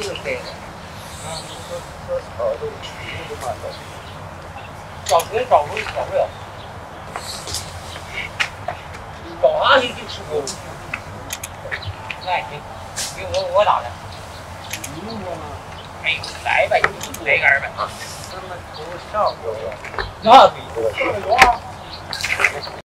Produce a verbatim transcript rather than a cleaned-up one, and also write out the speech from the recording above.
找谁找不找不了？找啊！你就吃我，那行，给我我打的。你我吗？哎，来呗，你来干呗啊！他们头上有了，那得多少？